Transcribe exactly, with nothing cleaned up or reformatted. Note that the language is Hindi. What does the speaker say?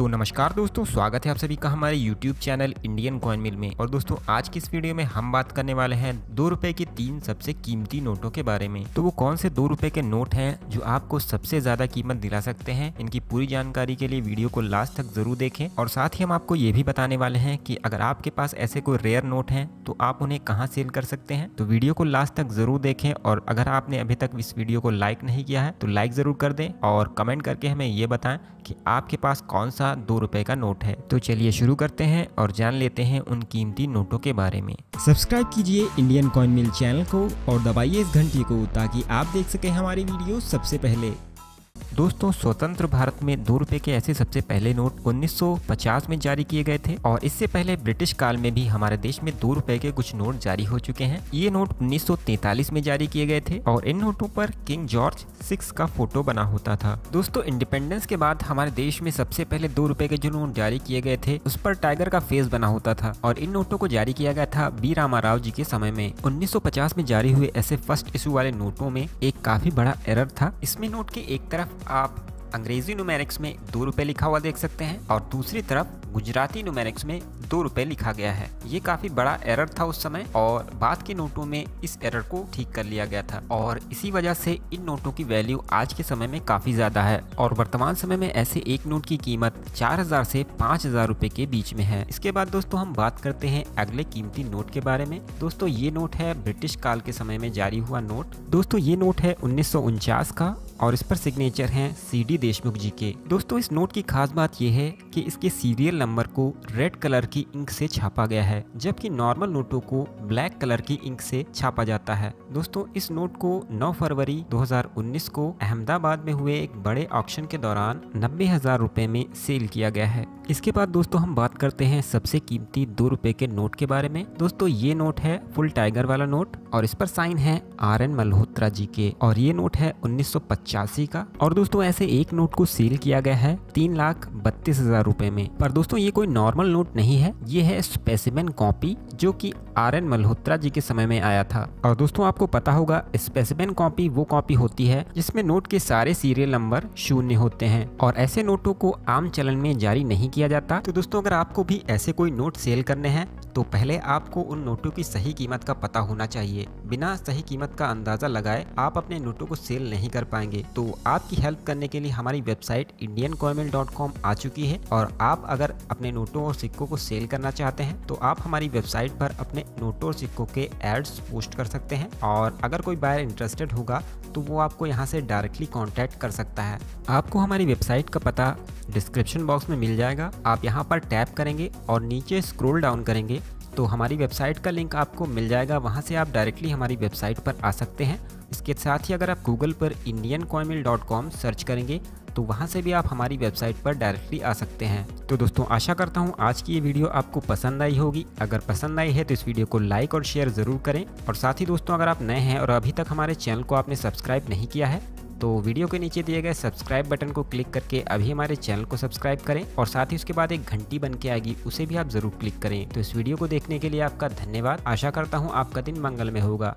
तो नमस्कार दोस्तों, स्वागत है आप सभी का हमारे YouTube channel Indian coin mill में। और दोस्तों आज की इस वीडियो में हम बात करने वाले हैं दो रुपए के तीन सबसे कीमती नोटों के बारे में। तो वो कौन से दो रुपए के नोट हैं जो आपको सबसे ज्यादा कीमत दिला सकते हैं, इनकी पूरी जानकारी के लिए वीडियो को लास्ट तक जरूर देखें। और साथ ही हम आपको ये भी बताने वाले हैं कि अगर आपके पास ऐसे कोई रेयर नोट है तो आप उन्हें कहाँ सेल कर सकते हैं। तो वीडियो को लास्ट तक जरूर देखें और अगर आपने अभी तक इस वीडियो को लाइक नहीं किया है तो लाइक जरूर कर दें और कमेंट करके हमें ये बताएं कि आपके पास कौन सा दो रुपए का नोट है। तो चलिए शुरू करते हैं और जान लेते हैं उन कीमती नोटों के बारे में। सब्सक्राइब कीजिए इंडियन कॉइन मिल चैनल को और दबाइए इस घंटी को ताकि आप देख सकें हमारी वीडियो सबसे पहले। दोस्तों स्वतंत्र भारत में दो रुपए के ऐसे सबसे पहले नोट उन्नीस सौ पचास में जारी किए गए थे और इससे पहले ब्रिटिश काल में भी हमारे देश में दो रुपए के कुछ नोट जारी हो चुके हैं। ये नोट उन्नीस सौ तैंतालीस में जारी किए गए थे और इन नोटों पर किंग जॉर्ज सिक्स का फोटो बना होता था। दोस्तों इंडिपेंडेंस के बाद हमारे देश में सबसे पहले दो रुपए के जो नोट जारी किए गए थे उस पर टाइगर का फेस बना होता था और इन नोटों को जारी किया गया था बी रामाराव जी के समय में। उन्नीस सौ पचास में जारी हुए ऐसे फर्स्ट इशू वाले नोटों में एक काफी बड़ा एरर था। इसमें नोट के एक तरफ आप अंग्रेजी न्यूमेरिक्स में दो रुपए लिखा हुआ देख सकते हैं और दूसरी तरफ गुजराती न्यूमेरिक्स में दो रुपए लिखा गया है। ये काफी बड़ा एरर था उस समय और बाद के नोटों में इस एरर को ठीक कर लिया गया था और इसी वजह से इन नोटों की वैल्यू आज के समय में काफी ज्यादा है और वर्तमान समय में ऐसे एक नोट की कीमत चार हजार से पाँच हजार रुपए के बीच में है। इसके बाद दोस्तों हम बात करते हैं अगले कीमती नोट के बारे में। दोस्तों ये नोट है ब्रिटिश काल के समय में जारी हुआ नोट। दोस्तों ये नोट है उन्नीस सौ उनचास का और इस पर सिग्नेचर हैं सी डी देशमुख जी के। दोस्तों इस नोट की खास बात यह है कि इसके सीरियल नंबर को रेड कलर की इंक से छापा गया है जबकि नॉर्मल नोटों को ब्लैक कलर की इंक से छापा जाता है। दोस्तों इस नोट को नौ फरवरी दो हजार उन्नीस को अहमदाबाद में हुए एक बड़े ऑक्शन के दौरान नब्बे हजार रुपए में सेल किया गया है। इसके बाद दोस्तों हम बात करते हैं सबसे कीमती दो रुपए के नोट के बारे में। दोस्तों ये नोट है फुल टाइगर वाला नोट और इस पर साइन है आर एन मल्होत्रा जी के और ये नोट है उन्नीस सौ पचासी का। और दोस्तों ऐसे एक नोट को सील किया गया है तीन लाख बत्तीस हजार रूपए में। पर दोस्तों ये कोई नॉर्मल नोट नहीं है, ये है स्पेसिमेन कॉपी जो कि आर एन मल्होत्रा जी के समय में आया था। और दोस्तों आपको पता होगा स्पेसिमेन कॉपी वो कॉपी होती है जिसमें नोट के सारे सीरियल नंबर शून्य होते हैं और ऐसे नोटों को आम चलन में जारी नहीं किया जाता। तो दोस्तों अगर आपको भी ऐसे कोई नोट सेल करने हैं तो पहले आपको उन नोटों की सही कीमत का पता होना चाहिए। बिना सही कीमत का अंदाजा लगाए आप अपने नोटों को सेल नहीं कर पाएंगे। तो आपकी हेल्प करने के लिए हमारी website Indian coin mill dot com आ चुकी है और आप अगर अपने नोटों और सिक्कों को सेल करना चाहते हैं तो आप हमारी वेबसाइट पर अपने नोटों और सिक्कों के एड्स पोस्ट कर सकते हैं और अगर कोई बायर इंटरेस्टेड होगा तो वो आपको यहाँ से डायरेक्टली कॉन्टैक्ट कर सकता है। आपको हमारी वेबसाइट का पता डिस्क्रिप्शन बॉक्स में मिल जाएगा। आप यहाँ पर टैप करेंगे और नीचे स्क्रॉल डाउन करेंगे तो हमारी वेबसाइट का लिंक आपको मिल जाएगा। वहाँ से आप डायरेक्टली हमारी वेबसाइट पर आ सकते हैं। इसके साथ ही अगर आप गूगल पर Indian coin mill dot com search करेंगे तो वहाँ से भी आप हमारी वेबसाइट पर डायरेक्टली आ सकते हैं। तो दोस्तों आशा करता हूँ आज की ये वीडियो आपको पसंद आई होगी। अगर पसंद आई है तो इस वीडियो को लाइक और शेयर ज़रूर करें। और साथ ही दोस्तों अगर आप नए हैं और अभी तक हमारे चैनल को आपने सब्सक्राइब नहीं किया है तो वीडियो के नीचे दिए गए सब्सक्राइब बटन को क्लिक करके अभी हमारे चैनल को सब्सक्राइब करें और साथ ही उसके बाद एक घंटी बन के आएगी उसे भी आप ज़रूर क्लिक करें। तो इस वीडियो को देखने के लिए आपका धन्यवाद। आशा करता हूँ आपका दिन मंगलमय होगा।